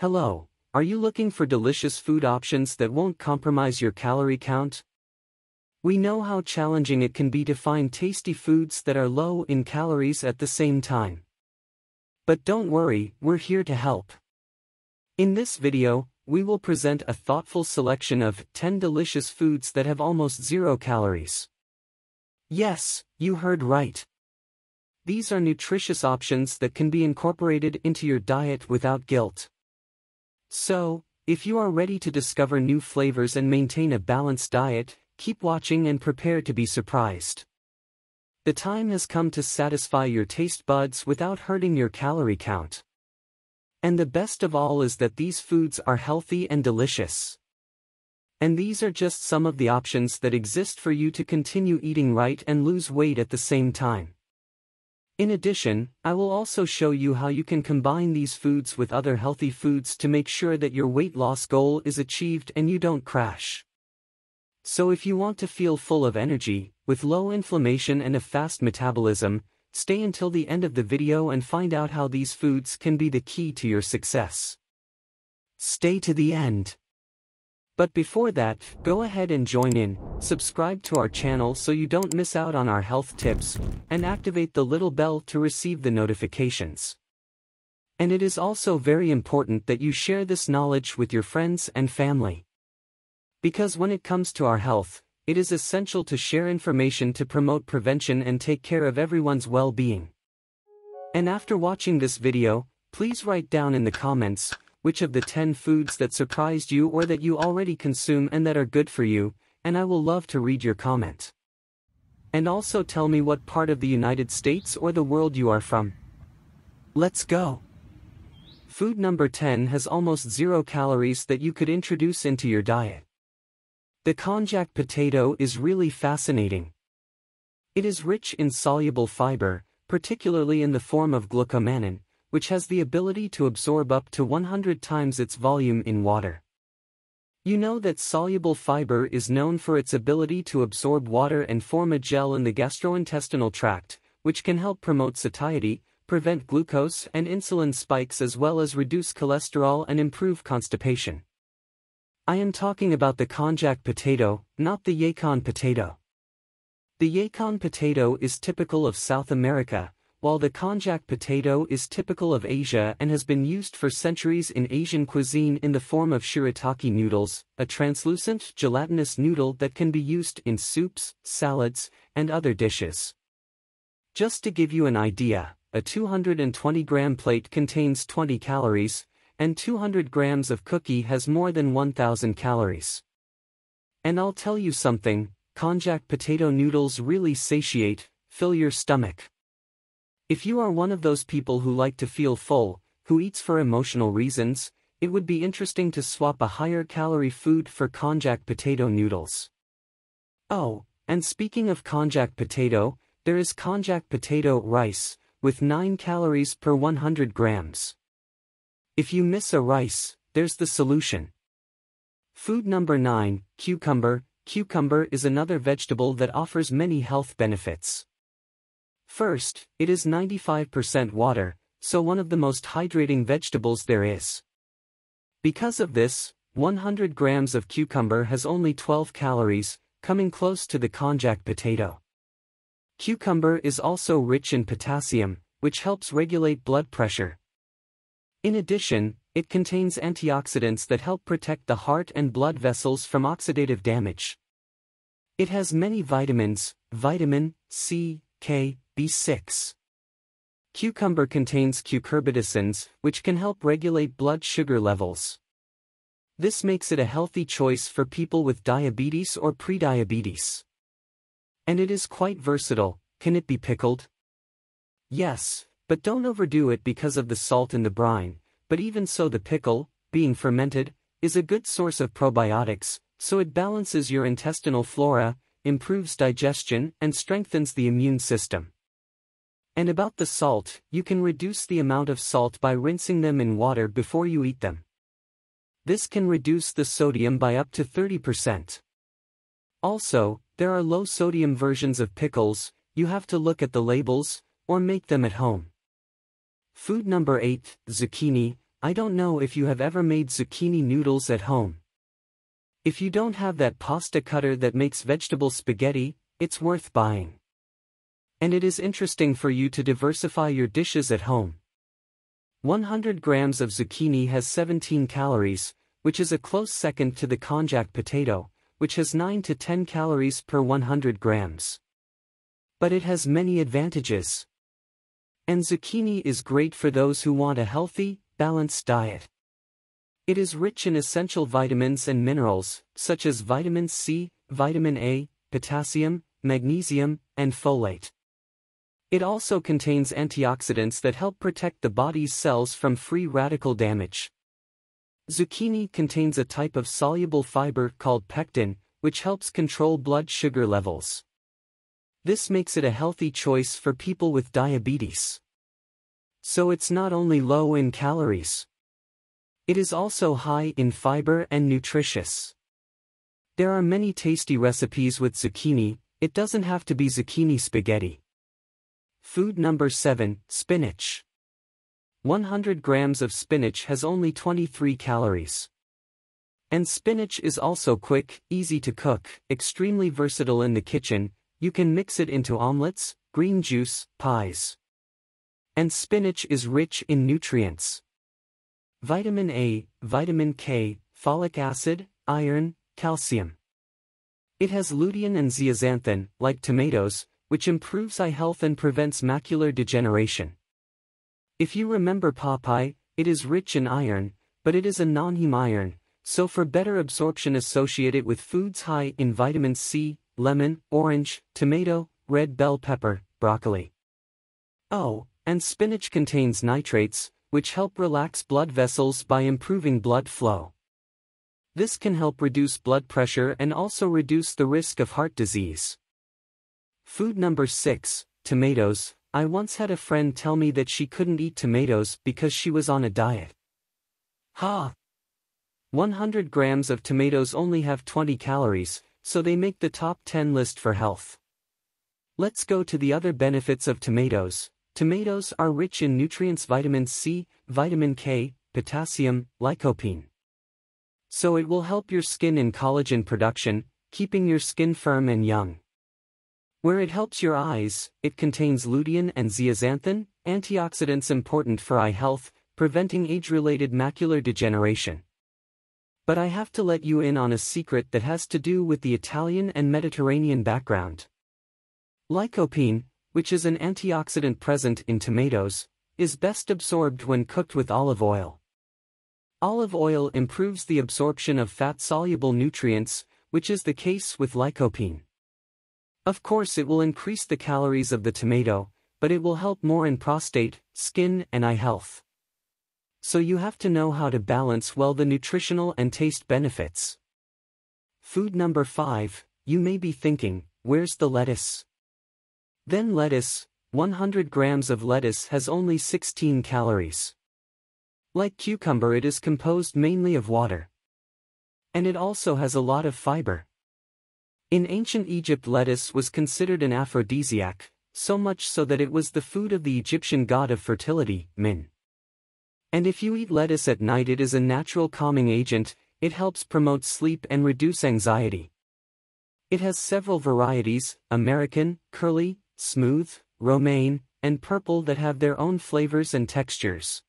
Hello, are you looking for delicious food options that won't compromise your calorie count? We know how challenging it can be to find tasty foods that are low in calories at the same time. But don't worry, we're here to help. In this video, we will present a thoughtful selection of 10 delicious foods that have almost zero calories. Yes, you heard right. These are nutritious options that can be incorporated into your diet without guilt. So, if you are ready to discover new flavors and maintain a balanced diet, keep watching and prepare to be surprised. The time has come to satisfy your taste buds without hurting your calorie count. And the best of all is that these foods are healthy and delicious. And these are just some of the options that exist for you to continue eating right and lose weight at the same time. In addition, I will also show you how you can combine these foods with other healthy foods to make sure that your weight loss goal is achieved and you don't crash. So if you want to feel full of energy, with low inflammation and a fast metabolism, stay until the end of the video and find out how these foods can be the key to your success. Stay to the end. But before that, go ahead and join in, subscribe to our channel so you don't miss out on our health tips, and activate the little bell to receive the notifications. And it is also very important that you share this knowledge with your friends and family. Because when it comes to our health, it is essential to share information to promote prevention and take care of everyone's well-being. And after watching this video, please write down in the comments, which of the 10 foods that surprised you or that you already consume and that are good for you, and I will love to read your comment. And also tell me what part of the United States or the world you are from. Let's go! Food number 10 has almost zero calories that you could introduce into your diet. The konjac potato is really fascinating. It is rich in soluble fiber, particularly in the form of glucomannan, which has the ability to absorb up to 100 times its volume in water. You know that soluble fiber is known for its ability to absorb water and form a gel in the gastrointestinal tract, which can help promote satiety, prevent glucose and insulin spikes as well as reduce cholesterol and improve constipation. I am talking about the konjac potato, not the yacon potato. The yacon potato is typical of South America, while the konjac potato is typical of Asia and has been used for centuries in Asian cuisine in the form of shirataki noodles, a translucent gelatinous noodle that can be used in soups, salads, and other dishes. Just to give you an idea, a 220-gram plate contains 20 calories, and 200 grams of cookie has more than 1,000 calories. And I'll tell you something, konjac potato noodles really satiate, fill your stomach. If you are one of those people who like to feel full, who eats for emotional reasons, it would be interesting to swap a higher calorie food for konjac potato noodles. Oh, and speaking of konjac potato, there is konjac potato rice, with 9 calories per 100 grams. If you miss a rice, there's the solution. Food number 9, cucumber. Cucumber is another vegetable that offers many health benefits. First, it is 95% water, so one of the most hydrating vegetables there is. Because of this, 100 grams of cucumber has only 12 calories, coming close to the konjac potato. Cucumber is also rich in potassium, which helps regulate blood pressure. In addition, it contains antioxidants that help protect the heart and blood vessels from oxidative damage. It has many vitamins, vitamin C, K, B6. Cucumber contains cucurbitacins, which can help regulate blood sugar levels. This makes it a healthy choice for people with diabetes or prediabetes. And it is quite versatile. Can it be pickled? Yes, but don't overdo it because of the salt in the brine, but even so the pickle, being fermented, is a good source of probiotics, so it balances your intestinal flora, improves digestion and strengthens the immune system. And about the salt, you can reduce the amount of salt by rinsing them in water before you eat them. This can reduce the sodium by up to 30%. Also, there are low sodium versions of pickles, you have to look at the labels, or make them at home. Food number 8, zucchini. I don't know if you have ever made zucchini noodles at home. If you don't have that pasta cutter that makes vegetable spaghetti, it's worth buying. And it is interesting for you to diversify your dishes at home. 100 grams of zucchini has 17 calories, which is a close second to the konjac potato, which has 9 to 10 calories per 100 grams. But it has many advantages. And zucchini is great for those who want a healthy, balanced diet. It is rich in essential vitamins and minerals, such as vitamin C, vitamin A, potassium, magnesium, and folate. It also contains antioxidants that help protect the body's cells from free radical damage. Zucchini contains a type of soluble fiber called pectin, which helps control blood sugar levels. This makes it a healthy choice for people with diabetes. So it's not only low in calories. It is also high in fiber and nutritious. There are many tasty recipes with zucchini, it doesn't have to be zucchini spaghetti. Food number 7, spinach. 100 grams of spinach has only 23 calories. And spinach is also quick, easy to cook, extremely versatile in the kitchen. You can mix it into omelets, green juice, pies. And spinach is rich in nutrients. Vitamin A, vitamin K, folic acid, iron, calcium. It has lutein and zeaxanthin, like tomatoes, which improves eye health and prevents macular degeneration. If you remember Popeye, it is rich in iron, but it is a non-heme iron, so for better absorption associate it with foods high in vitamin C, lemon, orange, tomato, red bell pepper, broccoli. Oh, and spinach contains nitrates, which help relax blood vessels by improving blood flow. This can help reduce blood pressure and also reduce the risk of heart disease. Food number 6, tomatoes. I once had a friend tell me that she couldn't eat tomatoes because she was on a diet. 100 grams of tomatoes only have 20 calories, so they make the top 10 list for health. Let's go to the other benefits of tomatoes. Tomatoes are rich in nutrients, vitamin C, vitamin K, potassium, lycopene. So it will help your skin in collagen production, keeping your skin firm and young. Where it helps your eyes, it contains lutein and zeaxanthin, antioxidants important for eye health, preventing age-related macular degeneration. But I have to let you in on a secret that has to do with the Italian and Mediterranean background. Lycopene, which is an antioxidant present in tomatoes, is best absorbed when cooked with olive oil. Olive oil improves the absorption of fat-soluble nutrients, which is the case with lycopene. Of course, it will increase the calories of the tomato, but it will help more in prostate, skin, and eye health. So you have to know how to balance well the nutritional and taste benefits. Food number 5, you may be thinking, where's the lettuce? Then lettuce, 100 grams of lettuce has only 16 calories. Like cucumber, it is composed mainly of water. And it also has a lot of fiber. In ancient Egypt, lettuce was considered an aphrodisiac, so much so that it was the food of the Egyptian god of fertility, Min. And if you eat lettuce at night, it is a natural calming agent, it helps promote sleep and reduce anxiety. It has several varieties, American, curly, smooth, romaine, and purple, that have their own flavors and textures.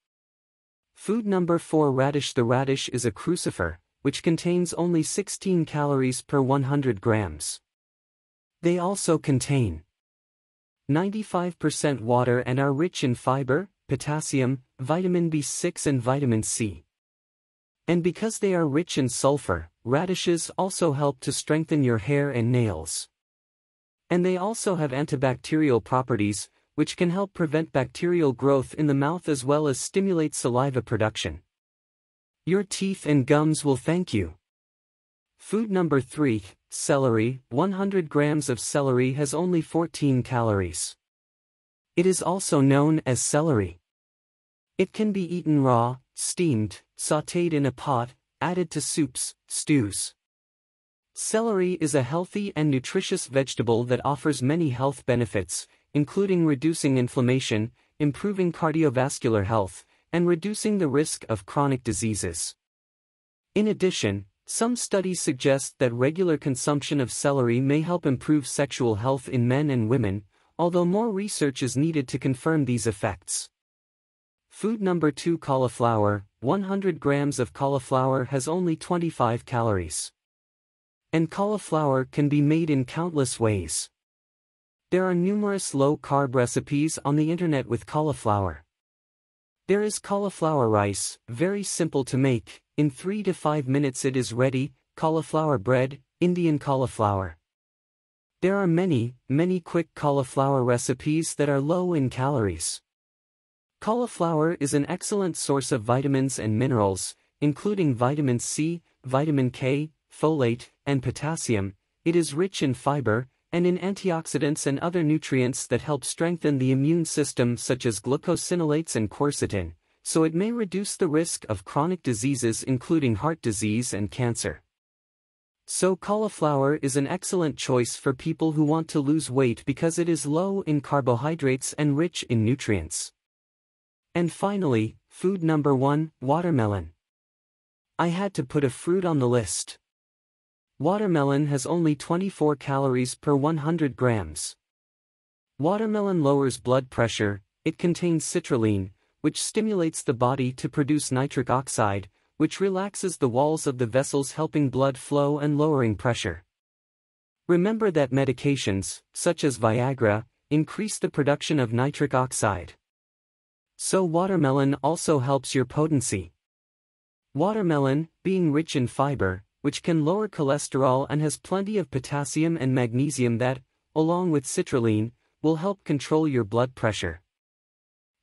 Food number 4, radish. The radish is a crucifer, which contains only 16 calories per 100 grams. They also contain 95% water and are rich in fiber, potassium, vitamin B6 and vitamin C. And because they are rich in sulfur, radishes also help to strengthen your hair and nails. And they also have antibacterial properties, which can help prevent bacterial growth in the mouth as well as stimulate saliva production. Your teeth and gums will thank you. Food number 3, celery. 100 grams of celery has only 14 calories. It is also known as celery. It can be eaten raw, steamed, sautéed in a pot, added to soups, stews. Celery is a healthy and nutritious vegetable that offers many health benefits, including reducing inflammation, improving cardiovascular health, and reducing the risk of chronic diseases. In addition, some studies suggest that regular consumption of celery may help improve sexual health in men and women, although more research is needed to confirm these effects. Food number 2, cauliflower. 100 grams of cauliflower has only 25 calories. And cauliflower can be made in countless ways. There are numerous low-carb recipes on the internet with cauliflower. There is cauliflower rice, very simple to make, in 3 to 5 minutes it is ready, cauliflower bread, Indian cauliflower. There are many, many quick cauliflower recipes that are low in calories. Cauliflower is an excellent source of vitamins and minerals, including vitamin C, vitamin K, folate, and potassium. It is rich in fiber, and in antioxidants and other nutrients that help strengthen the immune system, such as glucosinolates and quercetin, so it may reduce the risk of chronic diseases including heart disease and cancer. So cauliflower is an excellent choice for people who want to lose weight because it is low in carbohydrates and rich in nutrients. And finally, food number 1, watermelon. I had to put a fruit on the list. Watermelon has only 24 calories per 100 grams. Watermelon lowers blood pressure. It contains citrulline, which stimulates the body to produce nitric oxide, which relaxes the walls of the vessels, helping blood flow and lowering pressure. Remember that medications, such as Viagra, increase the production of nitric oxide. So watermelon also helps your potency. Watermelon, being rich in fiber, which can lower cholesterol and has plenty of potassium and magnesium that, along with citrulline, will help control your blood pressure.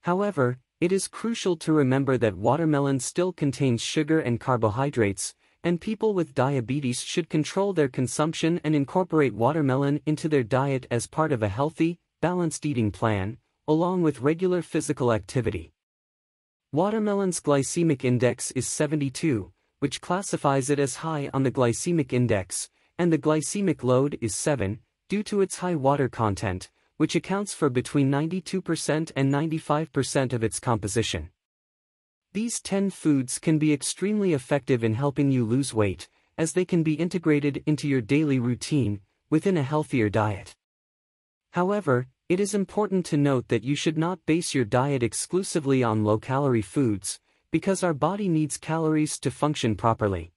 However, it is crucial to remember that watermelon still contains sugar and carbohydrates, and people with diabetes should control their consumption and incorporate watermelon into their diet as part of a healthy, balanced eating plan, along with regular physical activity. Watermelon's glycemic index is 72. Which classifies it as high on the glycemic index, and the glycemic load is 7, due to its high water content, which accounts for between 92% and 95% of its composition. These 10 foods can be extremely effective in helping you lose weight, as they can be integrated into your daily routine, within a healthier diet. However, it is important to note that you should not base your diet exclusively on low-calorie foods, because our body needs calories to function properly.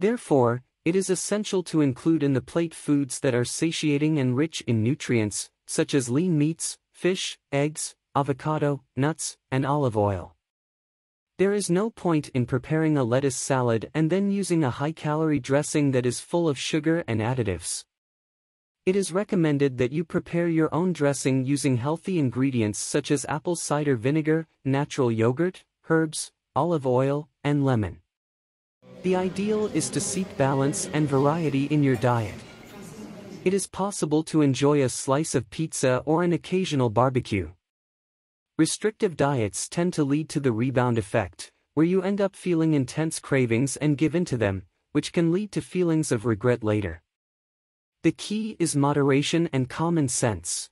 Therefore, it is essential to include in the plate foods that are satiating and rich in nutrients, such as lean meats, fish, eggs, avocado, nuts, and olive oil. There is no point in preparing a lettuce salad and then using a high-calorie dressing that is full of sugar and additives. It is recommended that you prepare your own dressing using healthy ingredients such as apple cider vinegar, natural yogurt, herbs, olive oil, and lemon. The ideal is to seek balance and variety in your diet. It is possible to enjoy a slice of pizza or an occasional barbecue. Restrictive diets tend to lead to the rebound effect, where you end up feeling intense cravings and give in to them, which can lead to feelings of regret later. The key is moderation and common sense.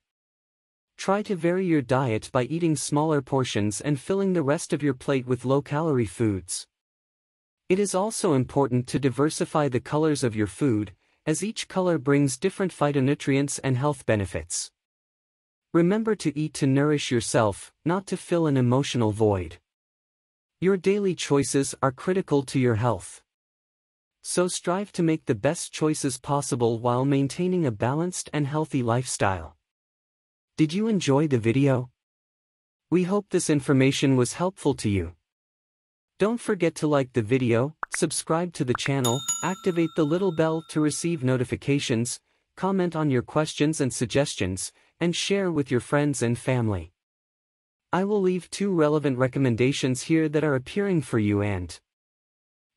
Try to vary your diet by eating smaller portions and filling the rest of your plate with low-calorie foods. It is also important to diversify the colors of your food, as each color brings different phytonutrients and health benefits. Remember to eat to nourish yourself, not to fill an emotional void. Your daily choices are critical to your health. So strive to make the best choices possible while maintaining a balanced and healthy lifestyle. Did you enjoy the video? We hope this information was helpful to you. Don't forget to like the video, subscribe to the channel, activate the little bell to receive notifications, comment on your questions and suggestions, and share with your friends and family. I will leave 2 relevant recommendations here that are appearing for you, and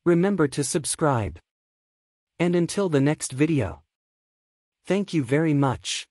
remember to subscribe. And until the next video. Thank you very much.